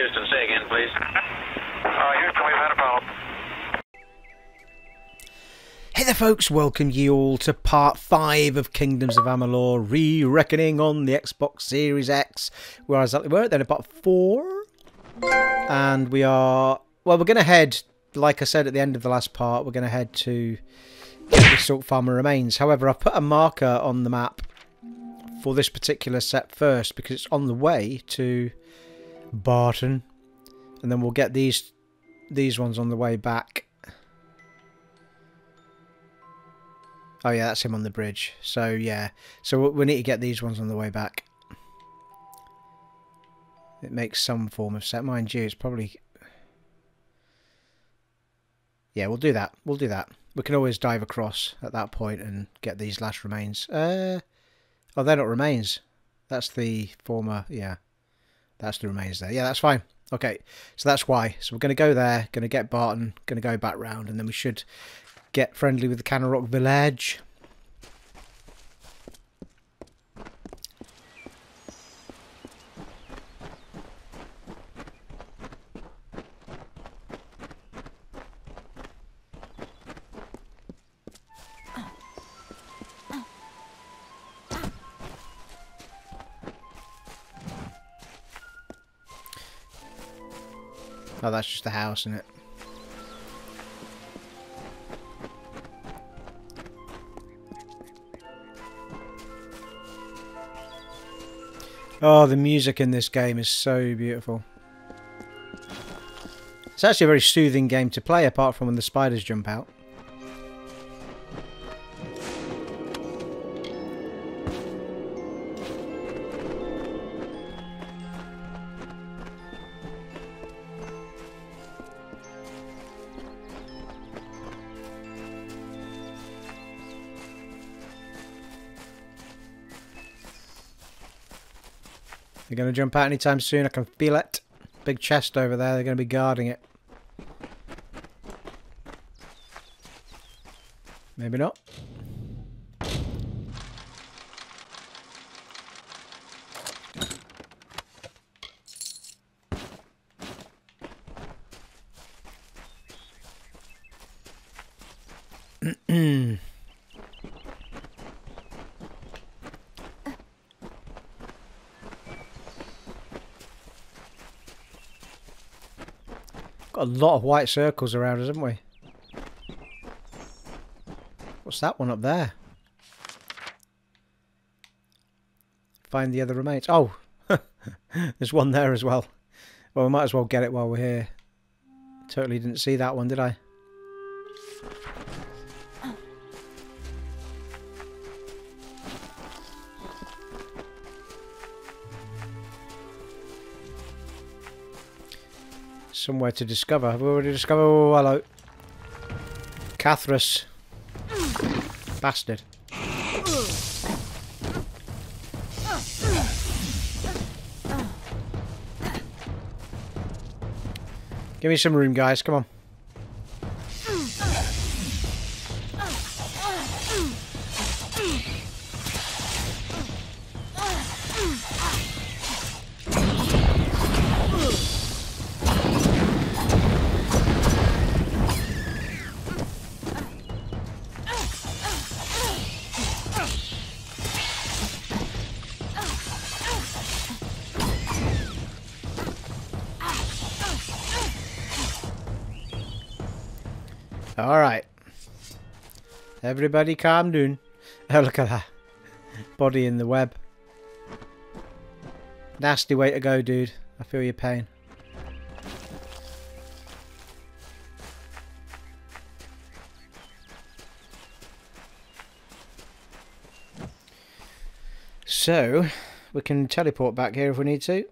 Houston, say again, please. Houston, we've had a problem. Hey there folks, welcome you all to part 5 of Kingdoms of Amalur, re-reckoning on the Xbox Series X. Where exactly were it then? About 4? And we are... well, we're going to head, like I said at the end of the last part, we're going to head to get the Silkfarmer Remains. However, I've put a marker on the map for this particular set first, because it's on the way to Barton. And then we'll get these ones on the way back. Oh yeah, that's him on the bridge. So yeah, so we need to get these ones on the way back. It makes some form of sense. Mind you, it's probably... yeah, we'll do that. We'll do that. We can always dive across at that point and get these last remains. Oh, they're not remains. That's the former... yeah, that's the remains there. Yeah, that's fine. Okay, so that's why. So we're going to go there, going to get Barton, going to go back round, and then we should... get friendly with the Canneroc village. Oh, that's just the house, isn't it? Oh, the music in this game is so beautiful. It's actually a very soothing game to play, apart from when the spiders jump out. They're going to jump out anytime soon, I can feel it. Big chest over there, they're going to be guarding it. Maybe not. A lot of white circles around us, haven't we? What's that one up there? Find the other remains. Oh! There's one there as well. Well, we might as well get it while we're here. Totally didn't see that one, did I? Somewhere to discover. Have we already discovered? Oh, hello. Cathrus. Bastard. Give me some room, guys. Come on. Alright. Everybody calm down. Oh, look at that. Body in the web. Nasty way to go, dude. I feel your pain. So, we can teleport back here if we need to.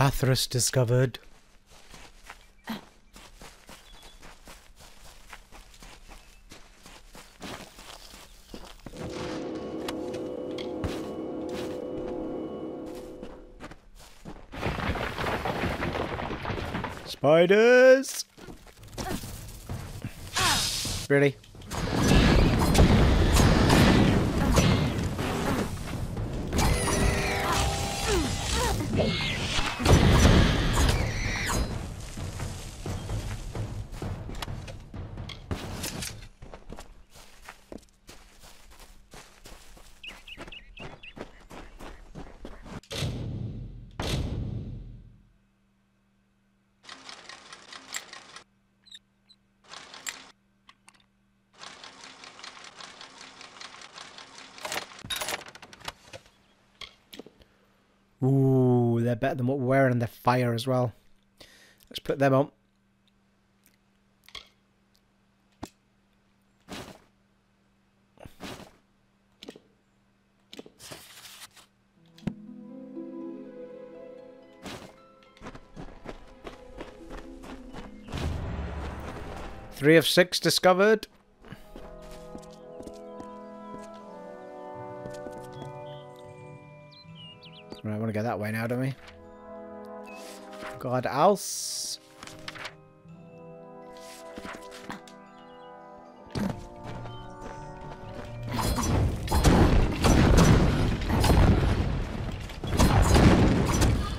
Athras discovered. Spiders! Really? Ooh, they're better than what we're wearing, and they're fire as well. Let's put them on. Three of six discovered. Right, I want to go that way now, don't we? God else.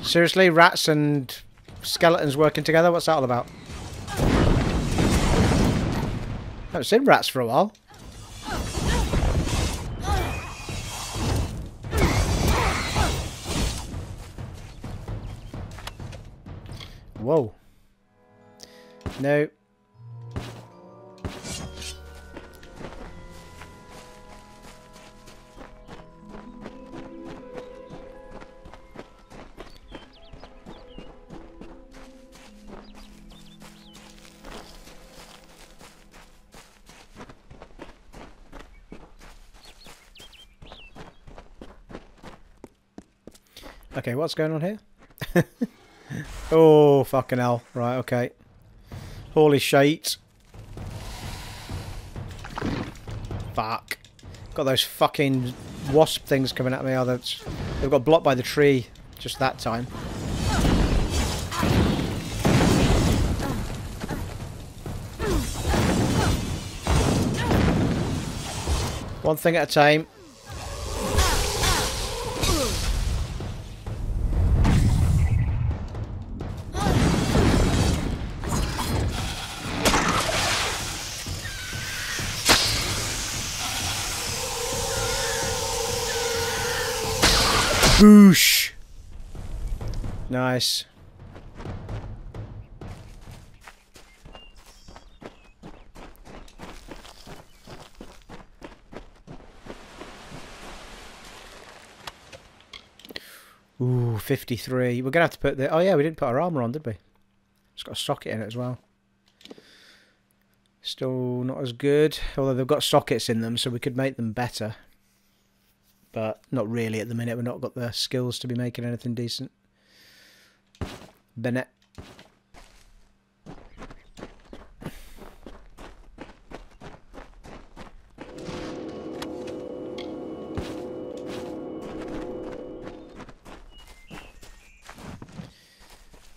Seriously, rats and skeletons working together? What's that all about? I haven't seen rats for a while. Whoa. No. Okay, what's going on here? Oh, fucking hell. Right, okay. Holy shit. Fuck. Got those fucking wasp things coming at me. Oh, they've got blocked by the tree just that time. One thing at a time. Boosh! Nice. Ooh, 53. We're gonna have to put the... Oh yeah, we didn't put our armour on, did we? It's got a socket in it as well. Still not as good. Although they've got sockets in them, so we could make them better. But not really at the minute. We've not got the skills to be making anything decent. Bennett.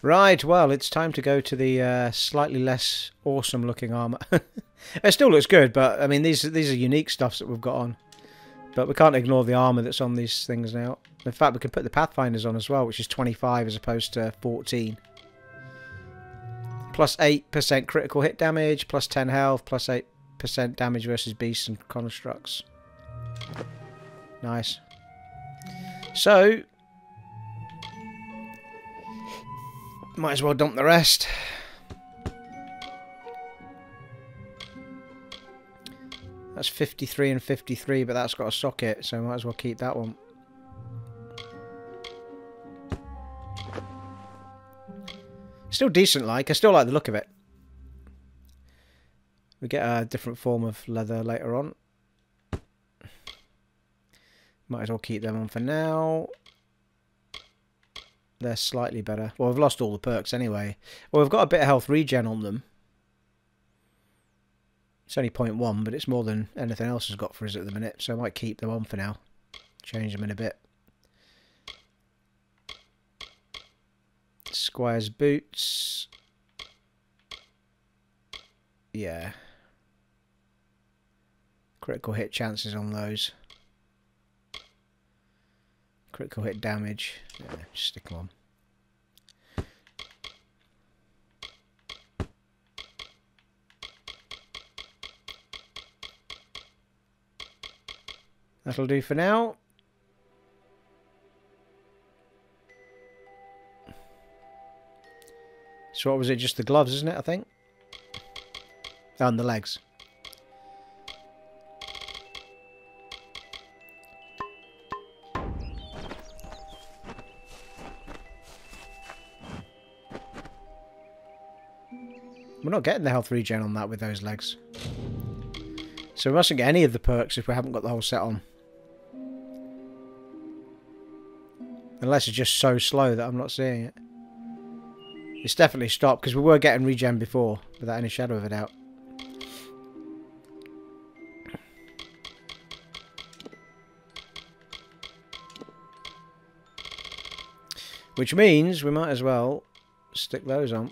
Right, well, it's time to go to the slightly less awesome looking armour. It still looks good, but I mean, these are unique stuffs that we've got on. But we can't ignore the armour that's on these things now. In fact, we can put the Pathfinders on as well, which is 25 as opposed to 14. Plus 8% critical hit damage, plus 10 health, plus 8% damage versus beasts and constructs. Nice. So, might as well dump the rest. That's 53 and 53, but that's got a socket, so might as well keep that one. Still decent, like. I still like the look of it. We get a different form of leather later on. Might as well keep them on for now. They're slightly better. Well, we've lost all the perks anyway. Well, we've got a bit of health regen on them. It's only 0.1, but it's more than anything else has got for us at the minute, so I might keep them on for now. Change them in a bit. Squire's boots. Yeah. Critical hit chances on those. Critical hit damage. Yeah, just stick them on. That'll do for now. So what was it? Just the gloves, isn't it, I think? And the legs. We're not getting the health regen on that with those legs. So we mustn't get any of the perks if we haven't got the whole set on. Unless it's just so slow that I'm not seeing it. It's definitely stopped, because we were getting regen before, without any shadow of a doubt. Which means we might as well stick those on.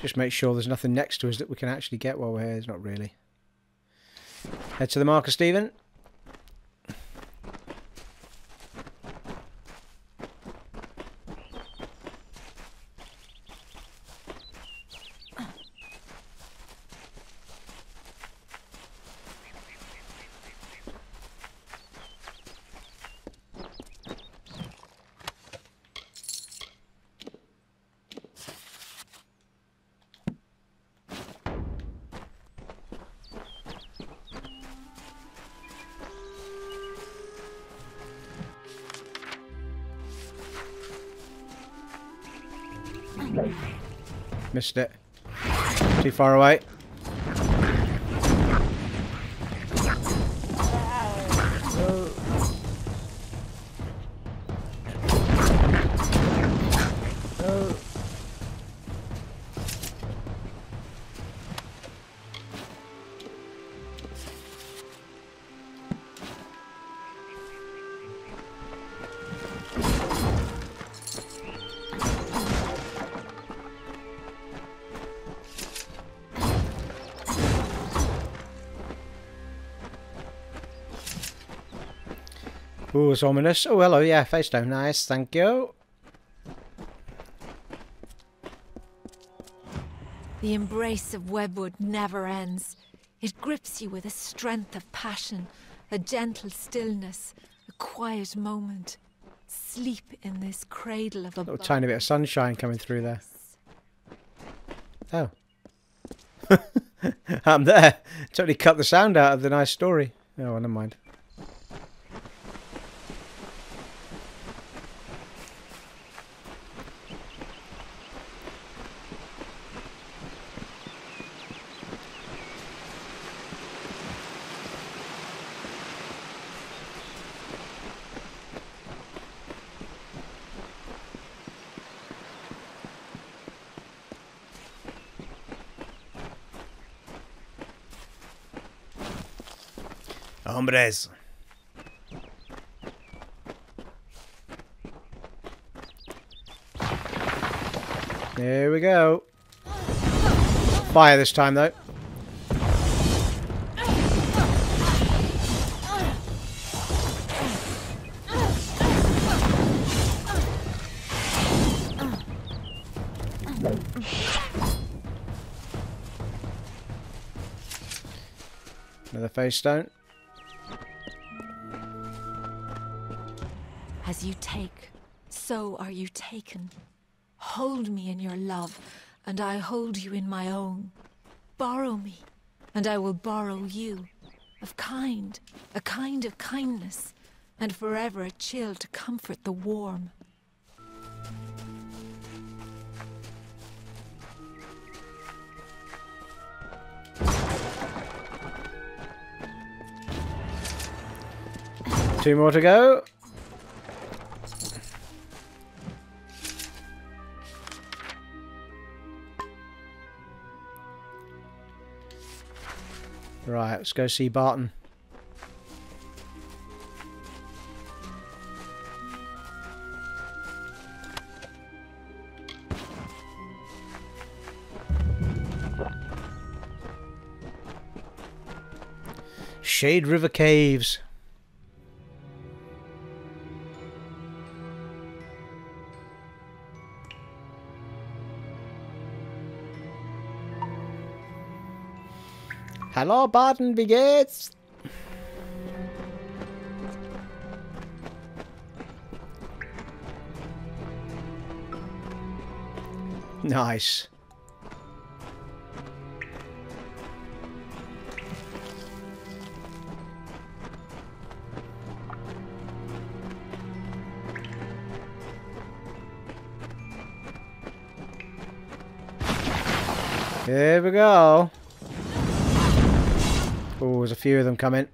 Just make sure there's nothing next to us that we can actually get while we're here. It's not really. Head to the marker, Stephen. Missed it. Too far away. Ooh, it's ominous. Oh, hello, yeah, face down. Nice, thank you. The embrace of Webwood never ends. It grips you with a strength of passion, a gentle stillness, a quiet moment. Sleep in this cradle of a little tiny bit of sunshine coming through there. Oh. I'm there. Totally cut the sound out of the nice story. Oh, well, never mind. Hombres. There we go. Fire this time, though. Another face stone. As you take, so are you taken. Hold me in your love, and I hold you in my own. Borrow me, and I will borrow you. Of kind, a kind of kindness, and forever a chill to comfort the warm. Two more to go. Right, let's go see Barton. Shade River Caves. Hello, Barton Begets! Nice. Here we go. Oh, there's a few of them coming.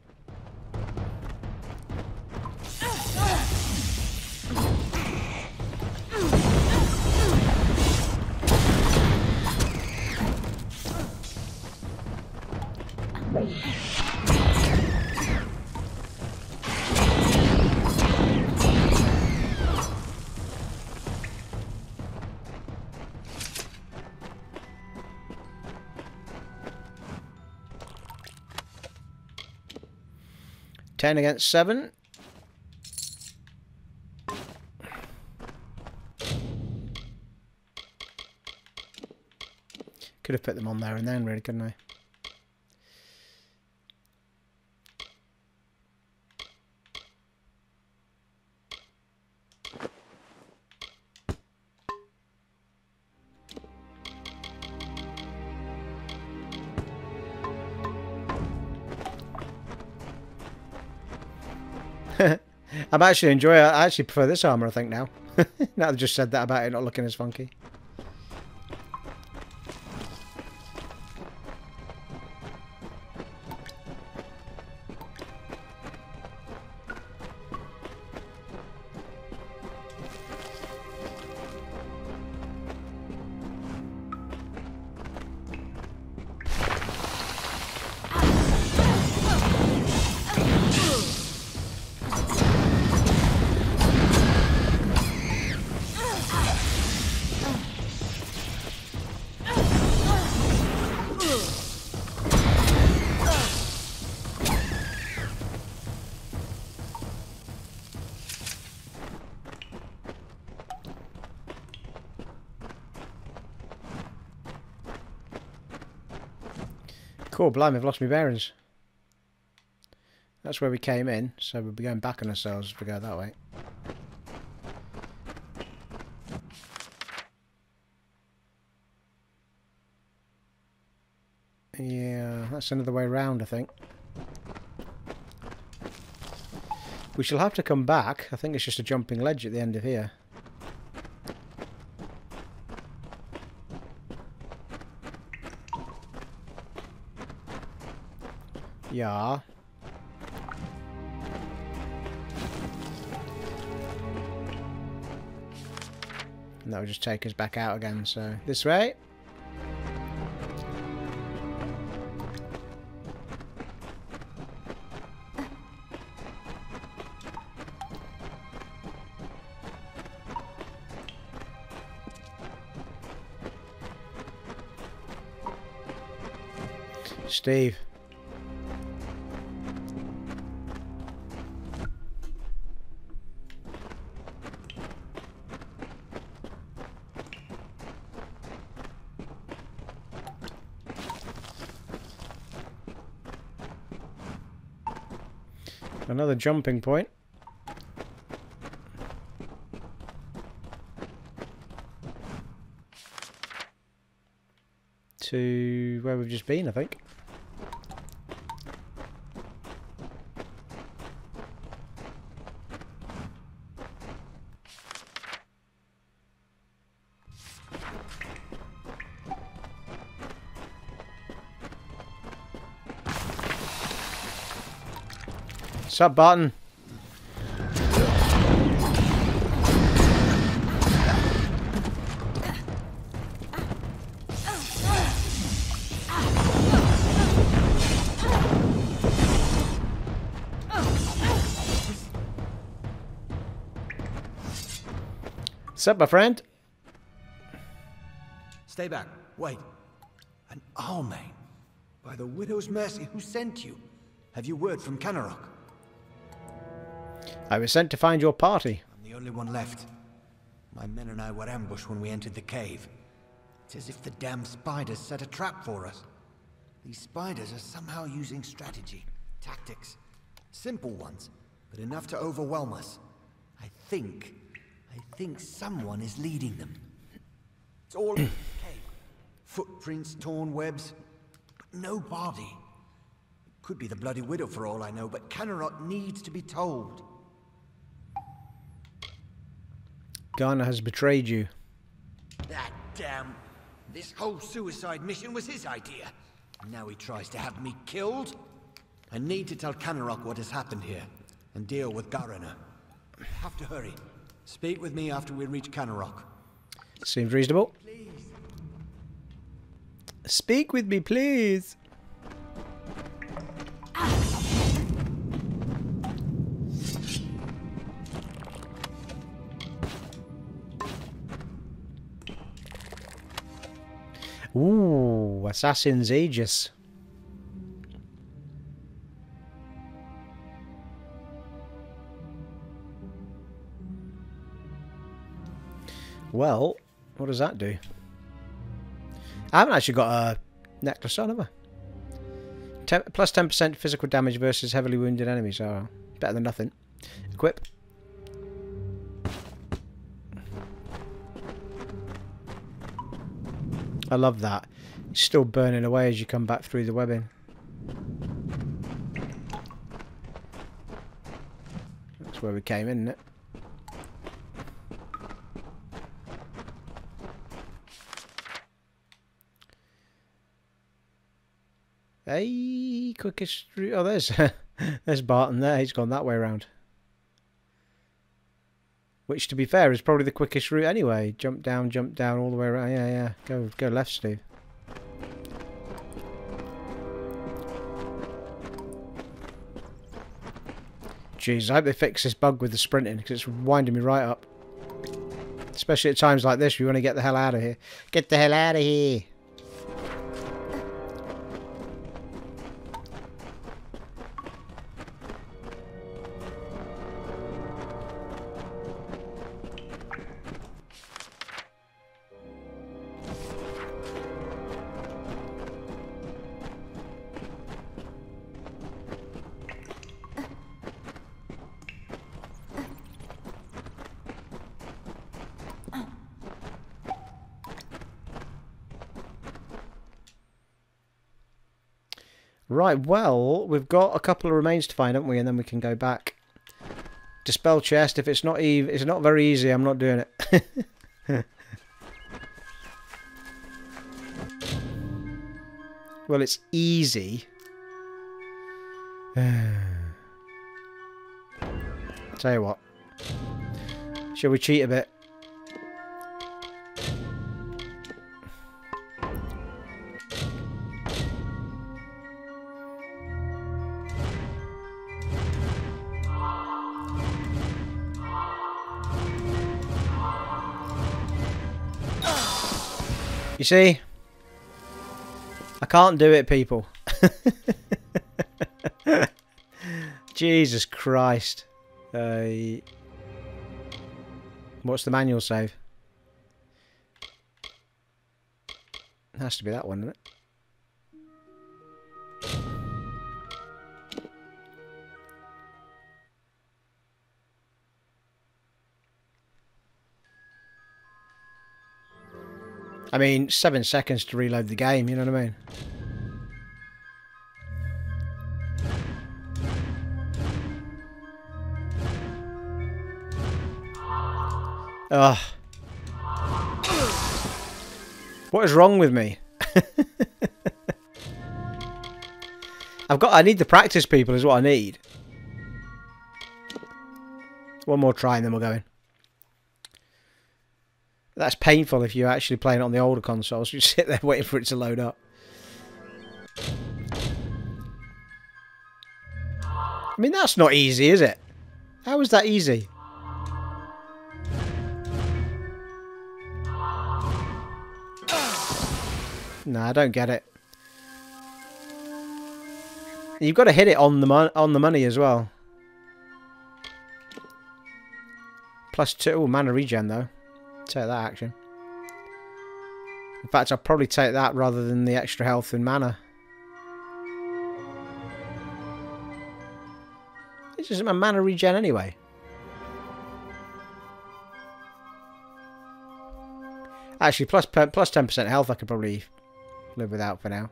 Against 7. Could have put them on there and then, really, couldn't I? I'm actually enjoying it. I actually prefer this armor, I think, now. Now that I've just said that about it not looking as funky. Oh, blimey, I've lost my bearings. That's where we came in, so we'll be going back on ourselves if we go that way. Yeah, that's another way round, I think. We shall have to come back. I think it's just a jumping ledge at the end of here. Yeah. And that will just take us back out again, so this way. Steve. Another jumping point. To where we've just been, I think. What's up, Barton? What's up, my friend? Stay back. Wait. An Almane? By the Widow's mercy, who sent you? Have you word from Canneroc? I was sent to find your party. I'm the only one left. My men and I were ambushed when we entered the cave. It's as if the damn spiders set a trap for us. These spiders are somehow using strategy, tactics. Simple ones, but enough to overwhelm us. I think someone is leading them. It's all in the cave. Footprints, torn webs, but no body. It could be the bloody widow for all I know, but Canneroc needs to be told. Garner has betrayed you. That damn This whole suicide mission was his idea. Now he tries to have me killed? I need to tell Canneroc what has happened here, and deal with Garner. Have to hurry. Speak with me after we reach Canneroc. Seems reasonable. Please. Speak with me, please. Ooh, Assassin's Aegis. Well, what does that do? I haven't actually got a necklace on, have I? Plus 10% physical damage versus heavily wounded enemies. Oh, better than nothing. Equip. I love that. It's still burning away as you come back through the webbing. That's where we came in, isn't it? Hey, quickest route. Oh, there's Barton there. He's gone that way round. Which, to be fair, is probably the quickest route anyway. Jump down, all the way around. Yeah, yeah. Go left, Steve. Jeez, I hope they fix this bug with the sprinting, because it's winding me right up. Especially at times like this, we want to get the hell out of here. Get the hell out of here! Right, well, we've got a couple of remains to find, haven't we? And then we can go back. Dispel chest. If it's not it's not very easy, I'm not doing it. Well, it's easy. Tell you what. Shall we cheat a bit? You see? I can't do it, people. Jesus Christ. What's the manual save? It has to be that one, isn't it? I mean, 7 seconds to reload the game, you know what I mean? Ugh. What is wrong with me? I need the practice, people, is what I need. One more try and then we'll go in. That's painful if you're actually playing it on the older consoles. You sit there waiting for it to load up. I mean, that's not easy, is it? How is that easy? Nah, I don't get it. You've got to hit it on the money as well. Plus 2 mana regen though. Take that action. In fact, I'll probably take that rather than the extra health and mana. This isn't my mana regen anyway. Actually, plus 10% health I could probably live without for now.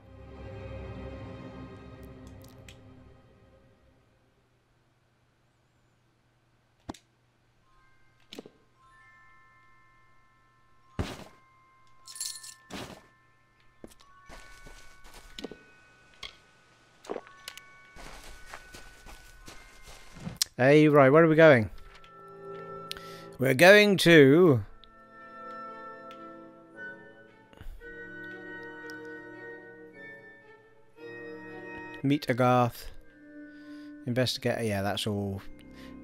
Hey, right, where are we going? We're going to... meet Agarth. Investigate. Yeah, that's all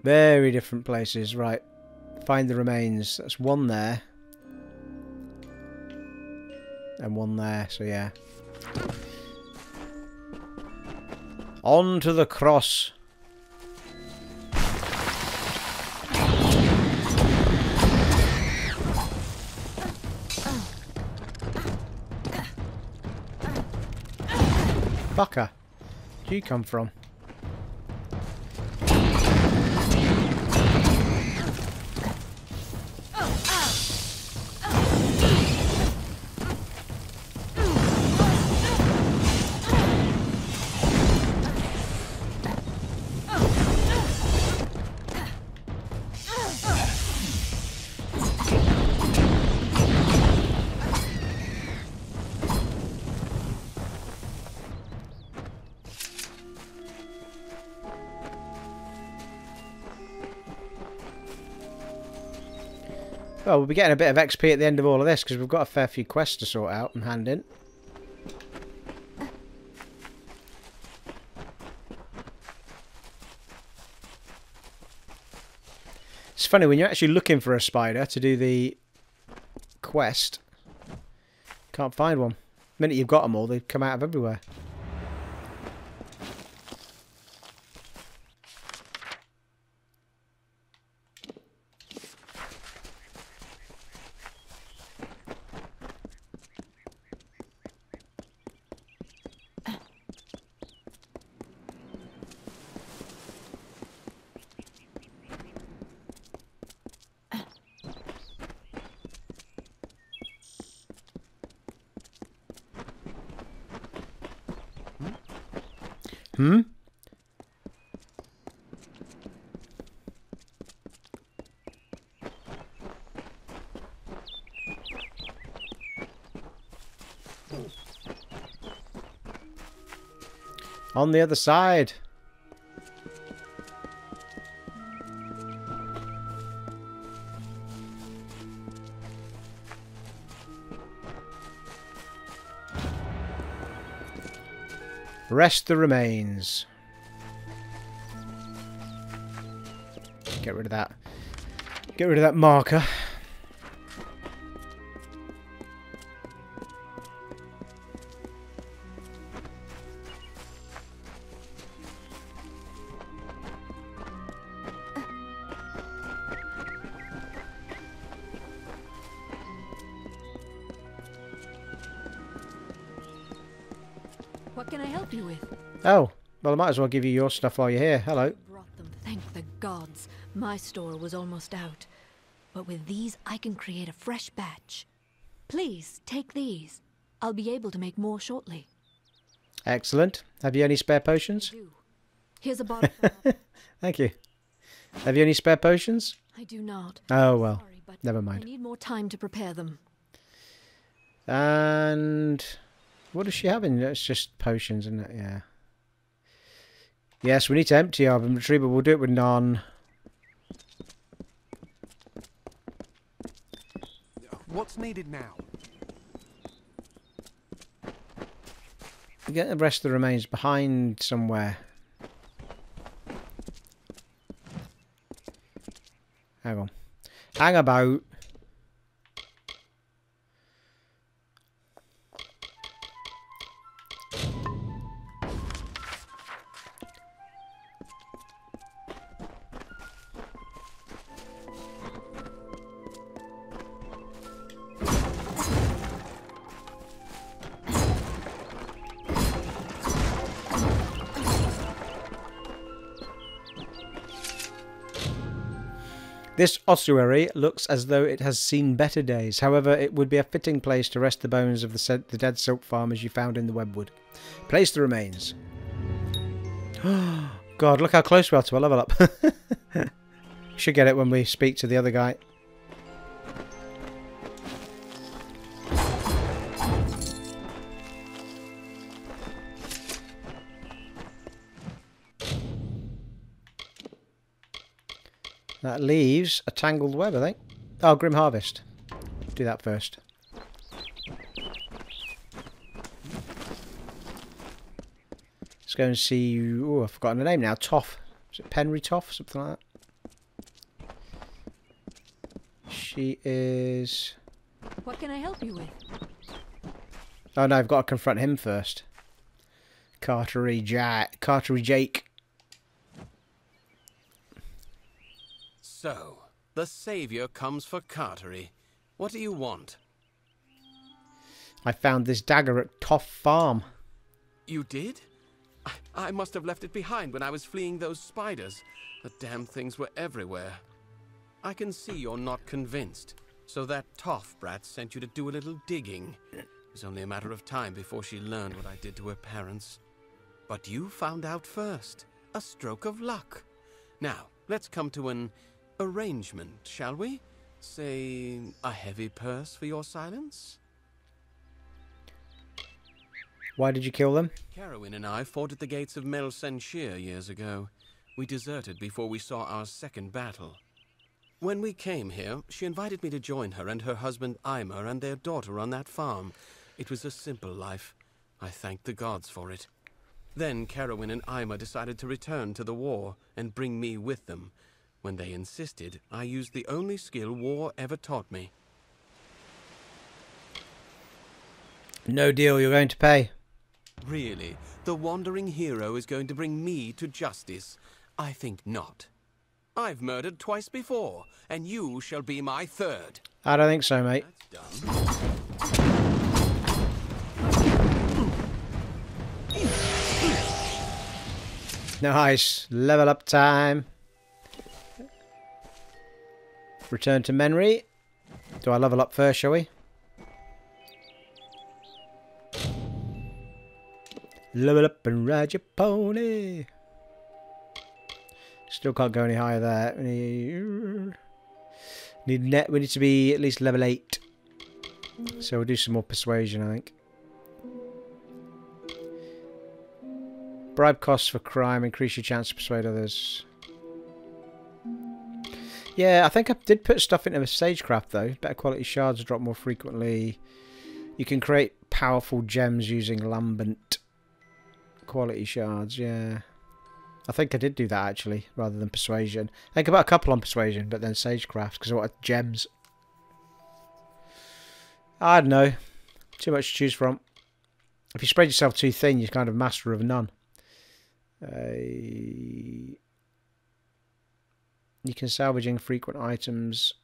very different places. Right. Find the remains. That's one there. And one there, so yeah. On to the cross. Fucker. Where'd you come from? Well, we'll be getting a bit of XP at the end of all of this, because we've got a fair few quests to sort out and hand in. It's funny, when you're actually looking for a spider to do the quest, you can't find one. The minute you've got them all, they come out of everywhere. On the other side. Rest the remains. Get rid of that. Get rid of that marker. Oh, well, I might as well give you your stuff while you're here. Hello. Brought them. Thank the gods. My store was almost out. But with these, I can create a fresh batch. Please, take these. I'll be able to make more shortly. Excellent. Have you any spare potions? I do. Here's a bottle. Thank you. Have you any spare potions? I do not. Oh, well. Sorry, but never mind. I need more time to prepare them. And... what does she have in there? It's just potions, isn't it? Yeah. Yes, we need to empty our inventory, but we'll do it with none. What's needed now? Get the rest of the remains behind somewhere. Hang on. Hang about. This ossuary looks as though it has seen better days. However, it would be a fitting place to rest the bones of the dead silk farmers you found in the Webwood. Place the remains. God, look how close we are to a level up. Should get it when we speak to the other guy. That leaves a tangled web, I think. Oh, Grim Harvest. Do that first. Let's go and see... Oh, I've forgotten the name now. Togh. Is it Mennri Togh? Something like that. She is... What can I help you with? Oh no, I've got to confront him first. Cartery Jayck. Cartery Jayck. So, the saviour comes for Cartery. What do you want? I found this dagger at Togh Farm. You did? I must have left it behind when I was fleeing those spiders. The damn things were everywhere. I can see you're not convinced. So that Togh brat sent you to do a little digging. It was only a matter of time before she learned what I did to her parents. But you found out first. A stroke of luck. Now, let's come to an arrangement, shall we? Say, a heavy purse for your silence? Why did you kill them? Carowyn and I fought at the gates of Melsenshire years ago. We deserted before we saw our second battle. When we came here, she invited me to join her and her husband Imer and their daughter on that farm. It was a simple life. I thanked the gods for it. Then Carowyn and Imer decided to return to the war and bring me with them. When they insisted, I used the only skill war ever taught me. No deal, you're going to pay. Really? The wandering hero is going to bring me to justice? I think not. I've murdered twice before, and you shall be my third. I don't think so, mate. That's done. Nice. Level up time. Return to Mennri. Do I level up first, shall we? Level up and ride your pony. Still can't go any higher there. We need to be at least level 8. So we'll do some more persuasion, I think. Bribe costs for crime. Increase your chance to persuade others. Yeah, I think I did put stuff into Sagecraft, though. Better quality shards drop more frequently. You can create powerful gems using lambent quality shards, yeah. I think I did do that, actually, rather than persuasion. I think about a couple on persuasion, but then Sagecraft, because I wanted gems. I don't know. Too much to choose from. If you spread yourself too thin, you're kind of master of none. You can salvage infrequent items.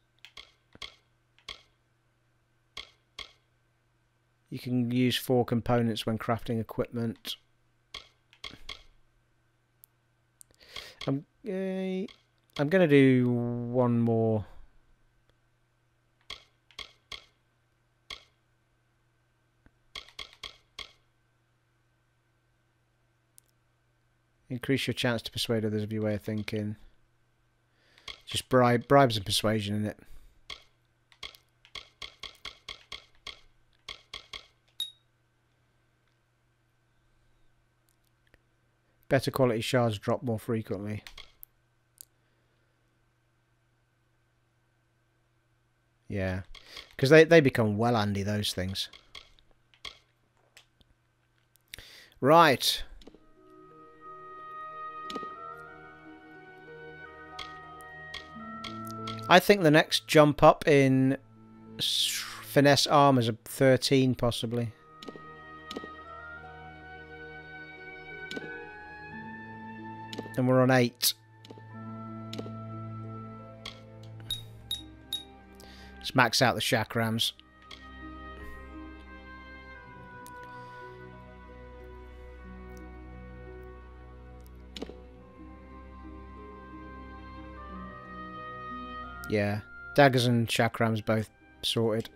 You can use 4 components when crafting equipment. I'm going to do one more. Increase your chance to persuade others of your way of thinking. Just bribes and persuasion in it. Better quality shards drop more frequently. Yeah. Because they become well handy, those things. Right. I think the next jump up in finesse armor is a 13, possibly. And we're on 8. Let's max out the Chakrams. Yeah, daggers and Chakrams both sorted.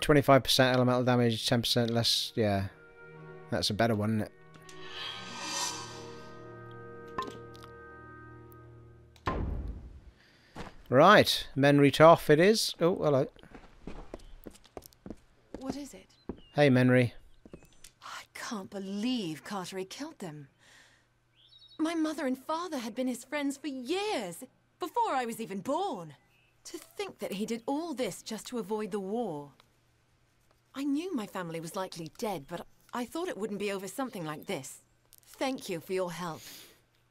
25% elemental damage, 10% less, yeah. That's a better one, isn't it? Right. Mennri Togh it is. Oh, hello. What is it? Hey, Mennri. I can't believe Cartery killed them. My mother and father had been his friends for years, before I was even born. To think that he did all this just to avoid the war. I knew my family was likely dead, but I thought it wouldn't be over something like this. Thank you for your help.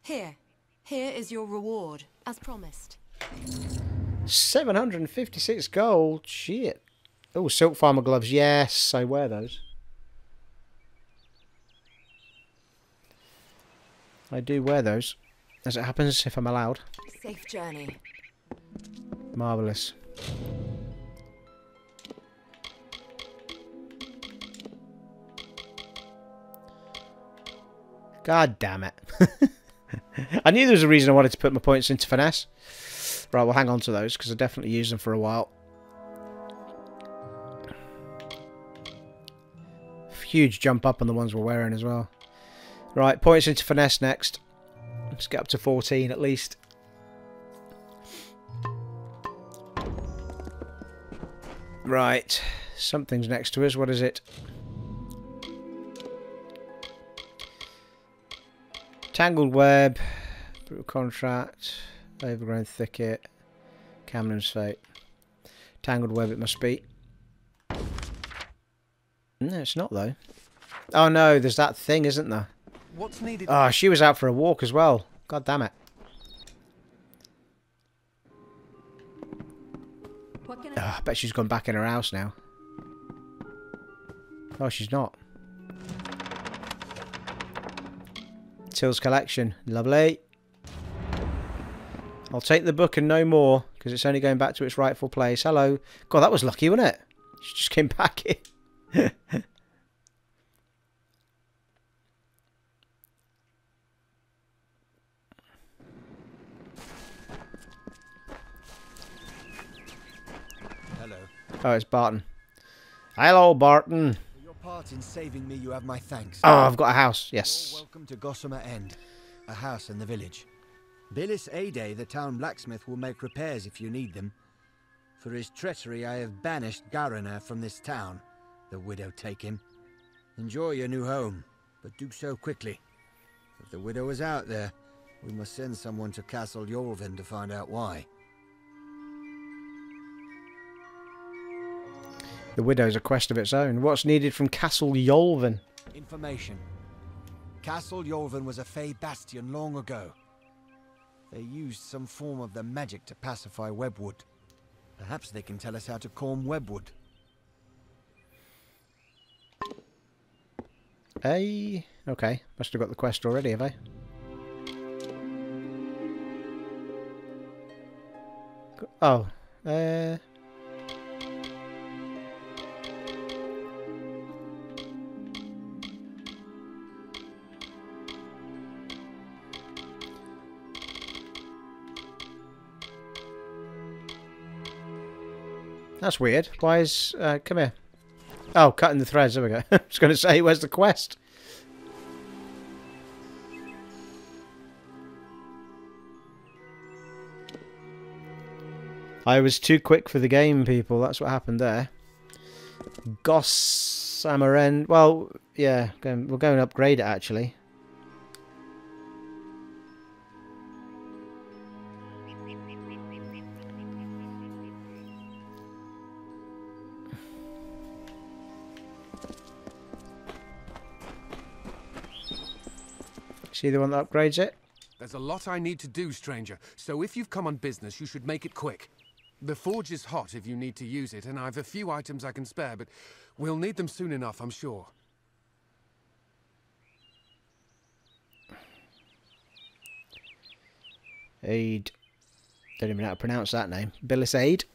Here is your reward, as promised. 756 gold, shit. Oh, Silk Farmer gloves, yes, I wear those. I do wear those, as it happens, if I'm allowed. Safe journey. Marvellous. God damn it. I knew there was a reason I wanted to put my points into finesse. Right, we'll hang on to those, because I definitely used them for a while. Huge jump up on the ones we're wearing as well. Right, points into finesse next. Let's get up to 14 at least. Right, something's next to us. What is it? Tangled Web, Brutal Contract, Overgrown Thicket, Camden's Fate. Tangled Web it must be. No, it's not though. Oh no, there's that thing, isn't there? What's needed? Oh, she was out for a walk as well. God damn it. Oh, I bet she's gone back in her house now. Oh, she's not. Till's collection. Lovely. I'll take the book and no more, because it's only going back to its rightful place. Hello. God, that was lucky, wasn't it? She just came back in. Hello. Oh, it's Barton. Hello, Barton. Part in saving me, you have my thanks. Oh, I've got a house. Yes. You're welcome to Gossamer End, a house in the village. Billis Aideh, the town blacksmith, will make repairs if you need them. For his treachery, I have banished Garner from this town. The widow take him. Enjoy your new home, but do so quickly. If the widow is out there, we must send someone to Castle Yorvin to find out why. The Widow's a quest of its own. What's needed from Castle Yolvan? Information. Castle Yolvan was a Fey bastion long ago. They used some form of the magic to pacify Webwood. Perhaps they can tell us how to calm Webwood. Hey, okay. Must have got the quest already, have I? Oh. That's weird. Why is... come here. Oh, cutting the threads. There we go. I was going to say, where's the quest? I was too quick for the game, people. That's what happened there. Gossamer End. Well, yeah. We'll go and upgrade it, actually. See the one that upgrades it? There's a lot I need to do, stranger, so if you've come on business, you should make it quick. The forge is hot if you need to use it, and I've a few items I can spare, but we'll need them soon enough, I'm sure. Aid. Don't even know how to pronounce that name. Billis Aideh.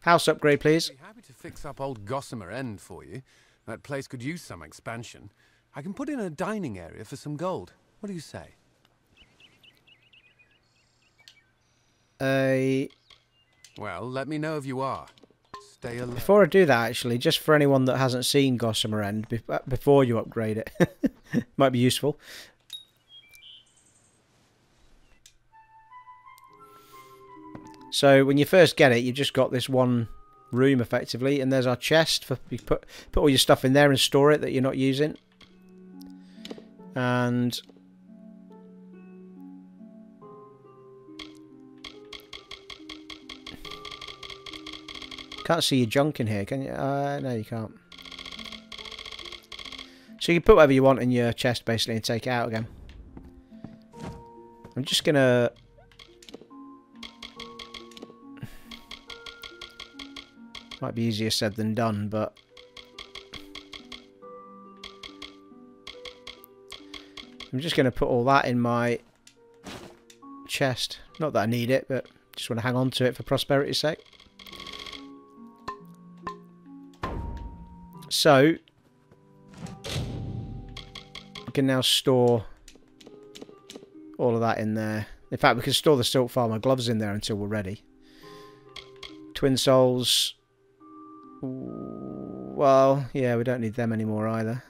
House upgrade, please. I'd be happy to fix up old Gossamer End for you. That place could use some expansion. I can put in a dining area for some gold. What do you say? Well, let me know if you are. Stay alert. Before I do that, actually, just for anyone that hasn't seen Gossamer End, before you upgrade it, might be useful. So when you first get it, you've just got this one room effectively, and there's our chest for you put all your stuff in there and store it that you're not using, and Can't see your junk in here, can you? No, you can't. So you can put whatever you want in your chest, basically, and take it out again. I'm just gonna... Might be easier said than done, but... I'm just gonna put all that in my chest. Not that I need it, but just want to hang on to it for prosperity's sake. So, we can now store all of that in there. In fact, we can store the Silk Farmer gloves in there until we're ready. Twin Souls. Well, yeah, we don't need them anymore either.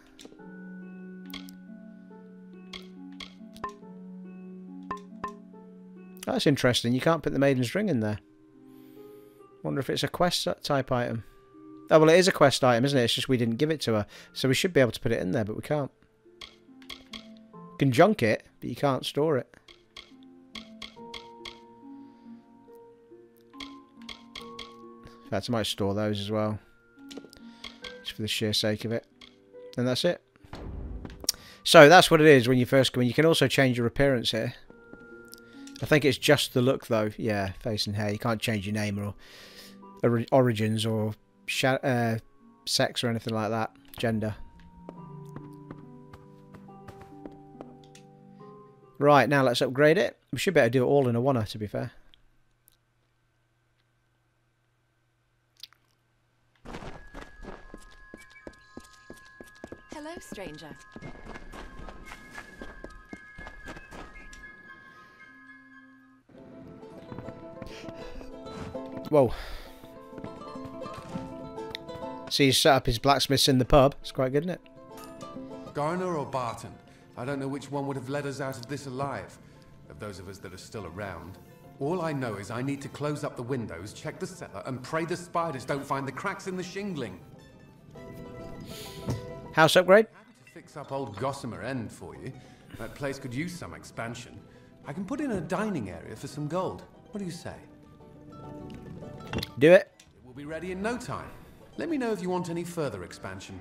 That's interesting. You can't put the Maiden's Ring in there. Wonder if it's a quest type item. Oh, well, it is a quest item, isn't it? It's just we didn't give it to her. So we should be able to put it in there, but we can't. You can junk it, but you can't store it. In fact, I might store those as well. Just for the sheer sake of it. And that's it. So that's what it is when you first come in. You can also change your appearance here. I think it's just the look, though. Yeah, face and hair. You can't change your name or origins or... sex or anything like that. Gender. Right, now let's upgrade it. We should be able to do it all in a one-er, to be fair. Hello, stranger. Whoa. So he's set up his blacksmiths in the pub. It's quite good, isn't it? Garner or Barton? I don't know which one would have led us out of this alive, of those of us that are still around. All I know is I need to close up the windows, check the cellar, and pray the spiders don't find the cracks in the shingling. House upgrade? I'm happy to fix up old Gossamer End for you. That place could use some expansion. I can put in a dining area for some gold. What do you say? Do it. It will be ready in no time. Let me know if you want any further expansion.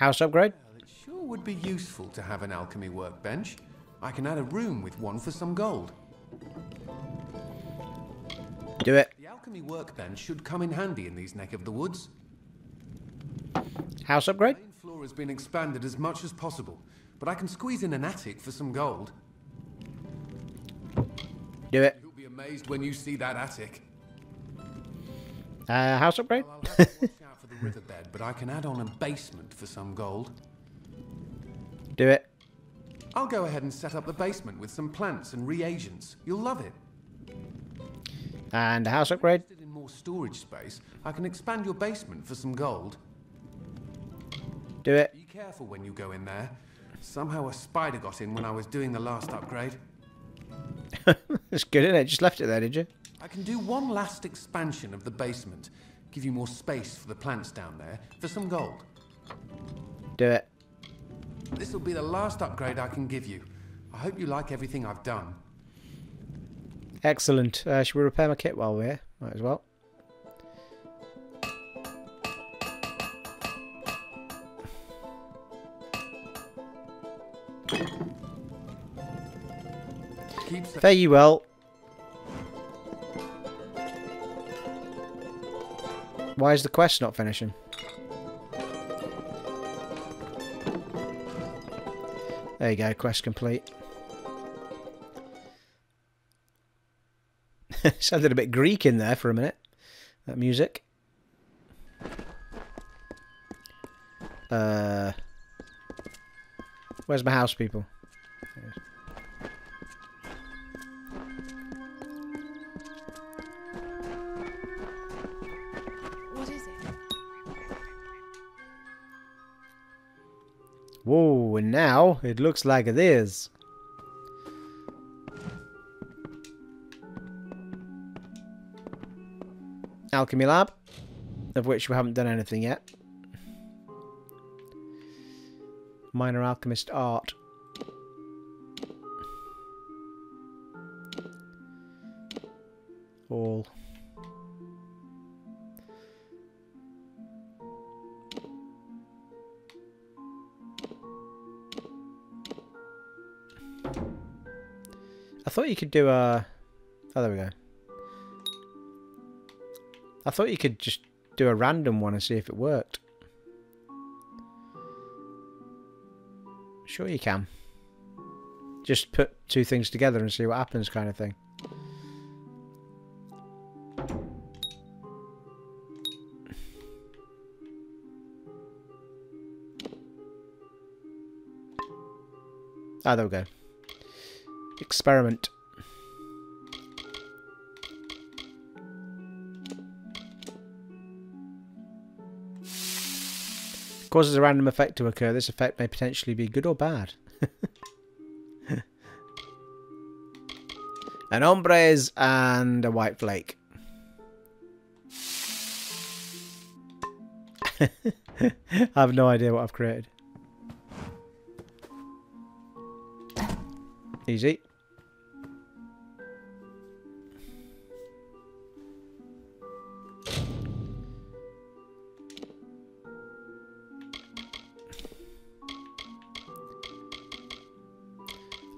House upgrade? Well, it sure would be useful to have an alchemy workbench. I can add a room with one for some gold. Do it. The alchemy workbench should come in handy in these neck of the woods. House upgrade? The main floor has been expanded as much as possible, but I can squeeze in an attic for some gold. Do it. You'll be amazed when you see that attic. House upgrade? Well, I'll have to watch out for the riverbed, but I can add on a basement for some gold. Do it. I'll go ahead and set up the basement with some plants and reagents. You'll love it. And a house upgrade? If you're interested in more storage space, I can expand your basement for some gold. Do it. Be careful when you go in there. Somehow a spider got in when I was doing the last upgrade. That's good, isn't it? Just left it there, did you? I can do one last expansion of the basement, give you more space for the plants down there, for some gold. Do it. This will be the last upgrade I can give you. I hope you like everything I've done. Excellent. Should we repair my kit while we're here? Might as well. Fare you well. Why is the quest not finishing? There you go, quest complete. Sounded a bit Greek in there for a minute, that music. Where's my house, people? Whoa, and now it looks like it is. Alchemy Lab, of which we haven't done anything yet. Minor Alchemist Art. All. thought you could do a... Oh, there we go. I thought you could just do a random one and see if it worked. Sure you can. Just put two things together and see what happens kind of thing. Ah, there we go. Experiment. Causes a random effect to occur. This effect may potentially be good or bad. An ombre and a white flake. I have no idea what I've created. Easy.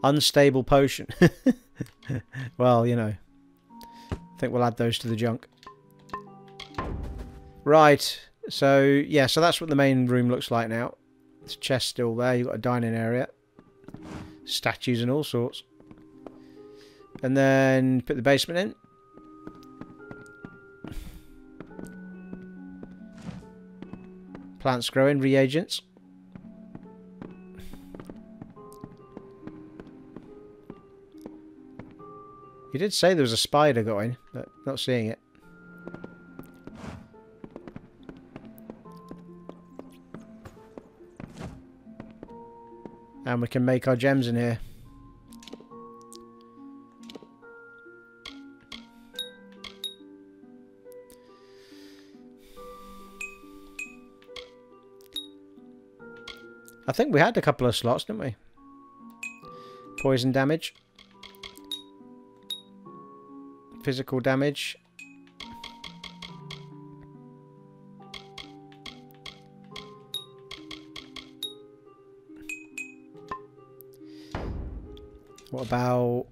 Unstable potion. Well, you know. I think we'll add those to the junk. Right. So, yeah. So that's what the main room looks like now. There's a chest still there. You've got a dining area. Statues and all sorts. And then put the basement in. Plants growing, reagents. You did say there was a spider going, but not seeing it. And we can make our gems in here. I think we had a couple of slots, didn't we? Poison damage. Physical damage. What about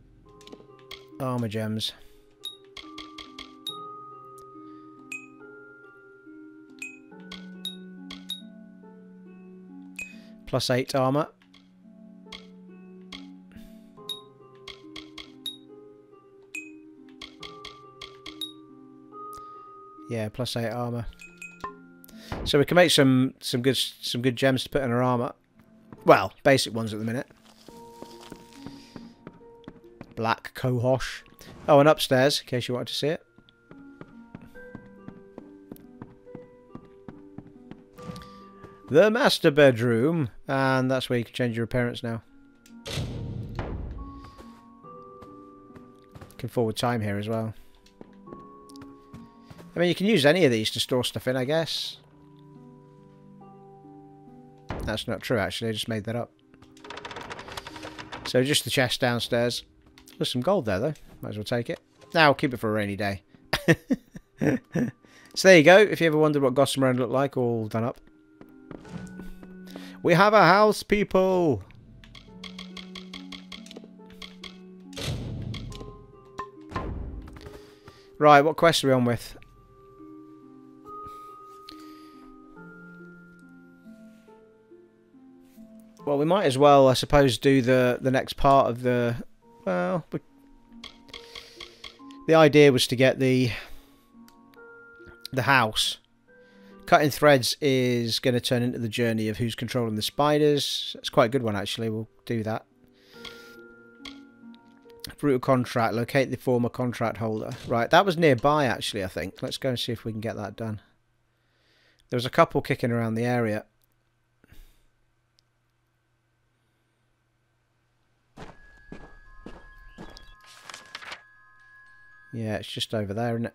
armor gems? +8 armor. Yeah, +8 armor. So we can make some good gems to put in our armor. Well, basic ones at the minute. Black cohosh. Oh, and upstairs, in case you wanted to see it. The master bedroom. And that's where you can change your appearance now. Can forward time here as well. I mean, you can use any of these to store stuff in, I guess. That's not true, actually. I just made that up. So just the chest downstairs. There's some gold there, though. Might as well take it. Now, I'll keep it for a rainy day. So there you go. If you ever wondered what Gossamer End looked like, all done up. We have a house, people! Right, what quest are we on with? Well, we might as well, I suppose, do the next part of the... Well, the idea was to get the house. Cutting threads is going to turn into the journey of who's controlling the spiders. That's quite a good one, actually. We'll do that. Brutal contract. Locate the former contract holder. Right, that was nearby, actually, I think. Let's go and see if we can get that done. There was a couple kicking around the area. Yeah, it's just over there, isn't it?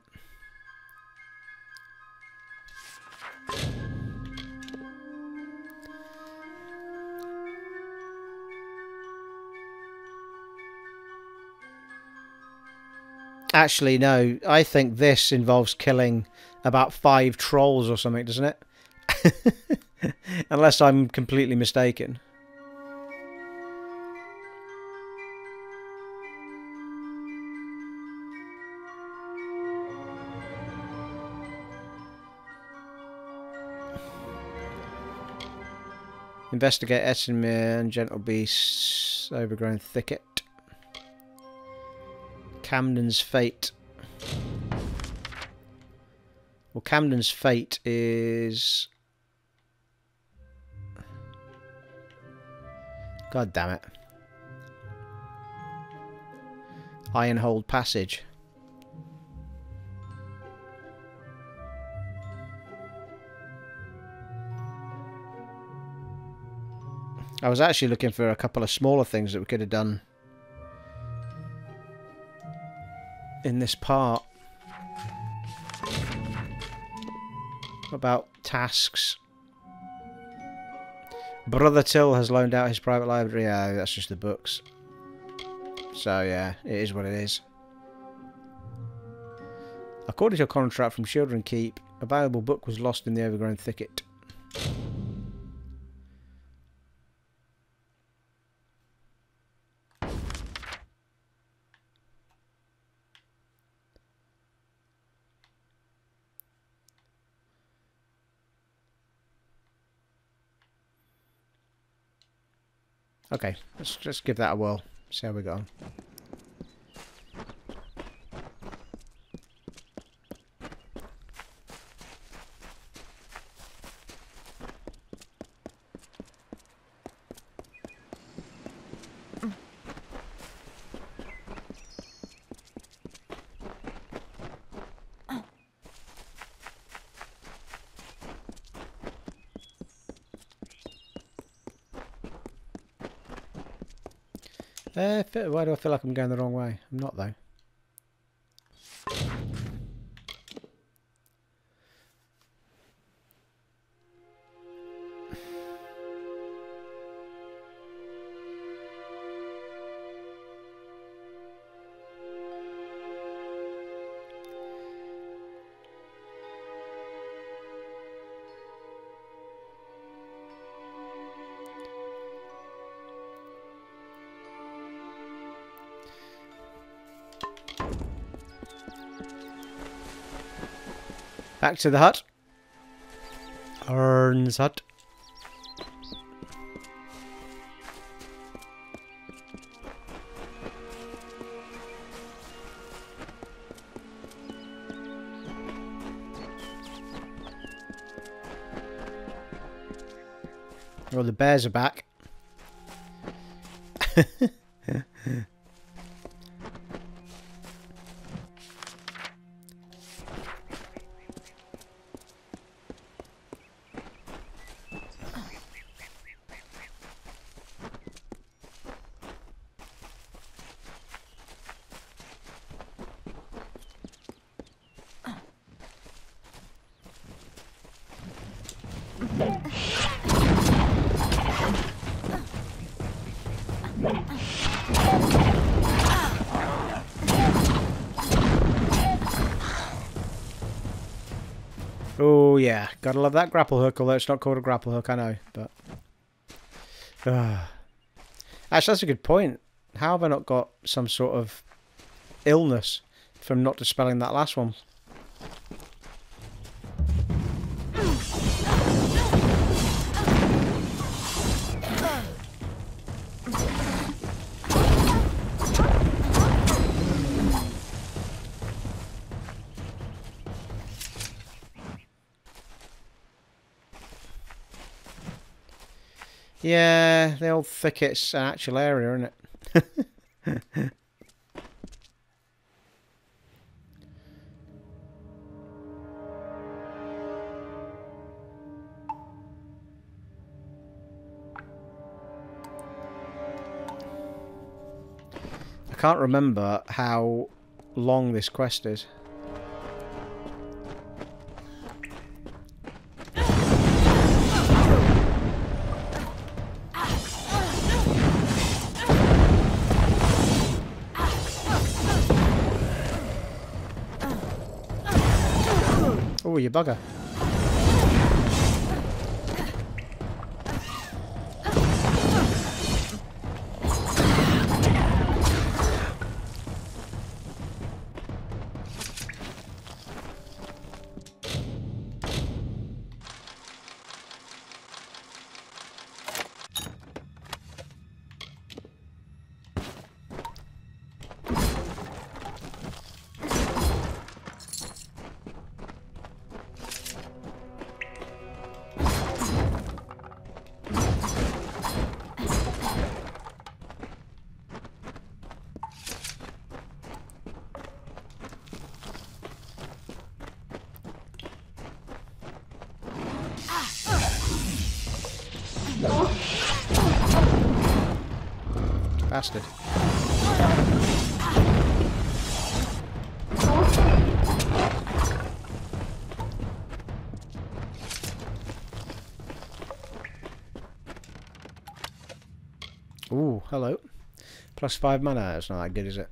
Actually, no. I think this involves killing about 5 trolls or something, doesn't it? Unless I'm completely mistaken. Investigate Essenmere and Gentle Beasts, Overgrown Thicket. Camden's fate. Well, Camden's fate is... God damn it. Ironhold Passage. I was actually looking for a couple of smaller things that we could have done in this part. About tasks. Brother Till has loaned out his private library. Yeah, that's just the books. So yeah, it is what it is. According to a contract from Children Keep, a valuable book was lost in the Overgrown Thicket. Okay, let's just give that a whirl. See how we go on. Why do I feel like I'm going the wrong way? I'm not, though. Back to the hut. Arn's hut. Well, the bears are back. Yeah, gotta love that grapple hook, although it's not called a grapple hook, I know, but... Actually, that's a good point. How have I not got some sort of illness from not dispelling that last one? Yeah, the old thicket's an actual area, isn't it? I can't remember how long this quest is. Oh, you bugger. Bastard. Ooh, hello. Plus 5 mana. It's not that good, is it?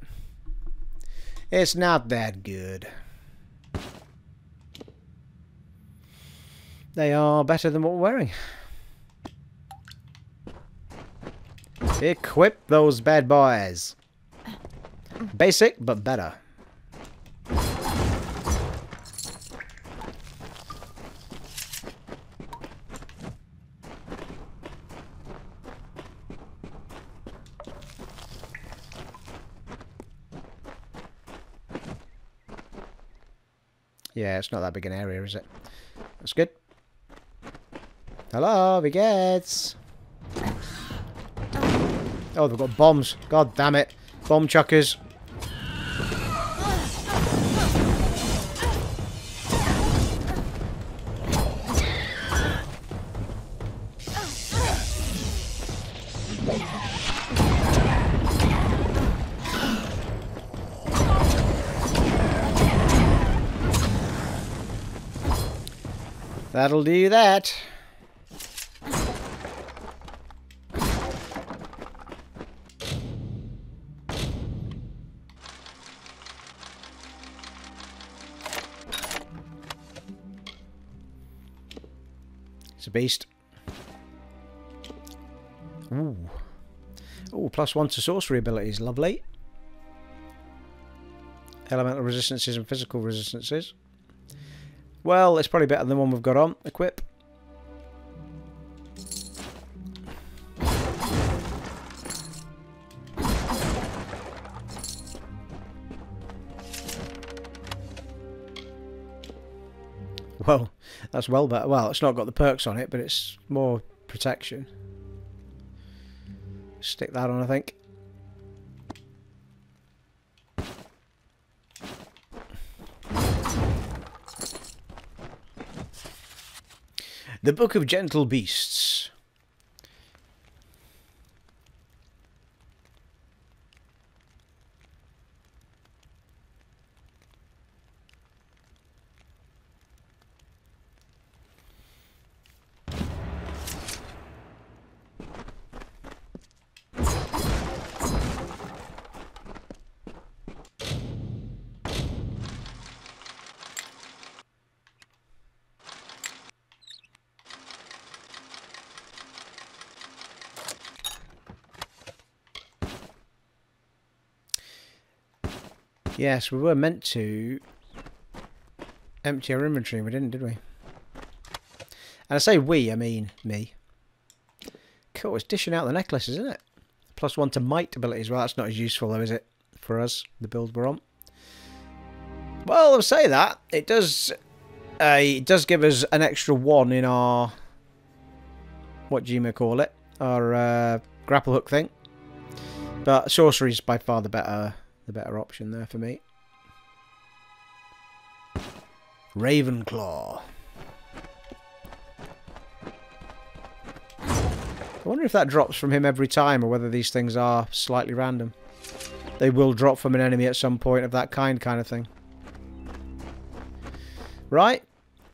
It's not that good. They are better than what we're wearing. Equip those bad boys. Basic, but better. Yeah, it's not that big an area, is it? That's good. Hello, Begets. Oh, they've got bombs. God damn it. Bomb chuckers. That'll do that. Beast. Ooh. Ooh, plus 1 to sorcery abilities. Lovely. Elemental resistances and physical resistances. Well, it's probably better than the one we've got on. Equip. Well, that's well better. Well, it's not got the perks on it, but it's more protection. Stick that on, I think. The Book of Gentle Beasts. Yes, we were meant to empty our inventory and we didn't, did we? And I say we, I mean me. Cool, it's dishing out the necklaces, isn't it? Plus 1 to might abilities. Well, that's not as useful though, is it? For us, the build we're on. Well, I'll say that. It does give us an extra 1 in our... what do you call it? Our grapple hook thing. But sorcery's by far the better... the better option there for me. Ravenclaw. I wonder if that drops from him every time or whether these things are slightly random. They will drop from an enemy at some point of that kind of thing. Right.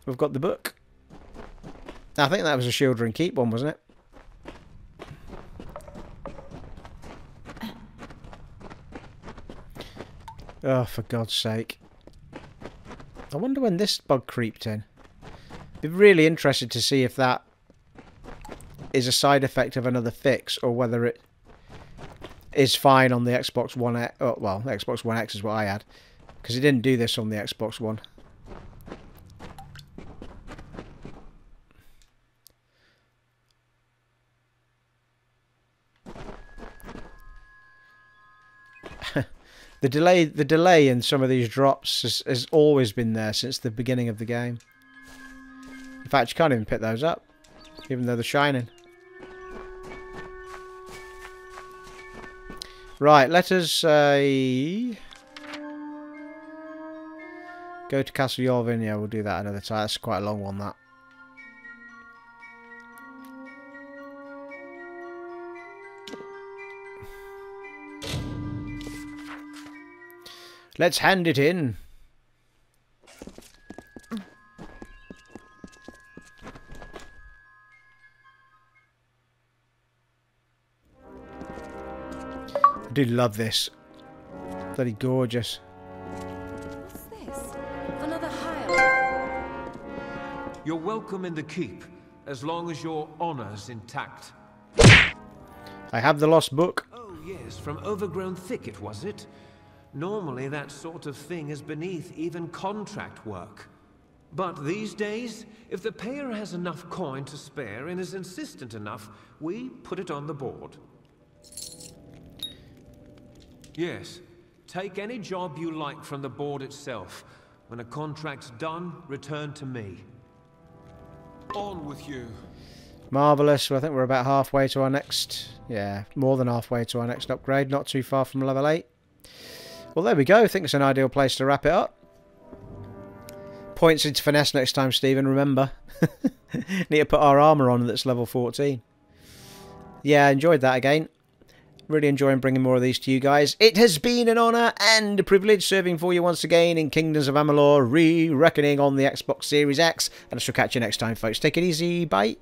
We've got the book. I think that was a Shield and Keep one, wasn't it? Oh, for God's sake. I wonder when this bug creeped in. Be really interested to see if that is a side effect of another fix or whether it is fine on the Xbox One X. Oh, well, Xbox One X is what I had. Because it didn't do this on the Xbox One. The delay in some of these drops has always been there since the beginning of the game. In fact, you can't even pick those up, even though they're shining. Right, let us go to Castle Yorvin. Yeah, we'll do that another time. That's quite a long one, that. Let's hand it in. I do love this. Bloody gorgeous. You're welcome in the keep, as long as your honor's intact. I have the lost book. Oh yes, from Overgrown Thicket, was it? Normally that sort of thing is beneath even contract work. But these days, if the payer has enough coin to spare and is insistent enough, we put it on the board. Yes, take any job you like from the board itself. When a contract's done, return to me. On with you. Marvellous. Well, I think we're about halfway to our next, yeah, more than halfway to our next upgrade. Not too far from level 8. Well, there we go. I think it's an ideal place to wrap it up. Points into finesse next time, Stephen, remember. Need to put our armour on that's level 14. Yeah, I enjoyed that again. Really enjoying bringing more of these to you guys. It has been an honour and a privilege serving for you once again in Kingdoms of Amalur, Re-Reckoning on the Xbox Series X. And I shall catch you next time, folks. Take it easy. Bye.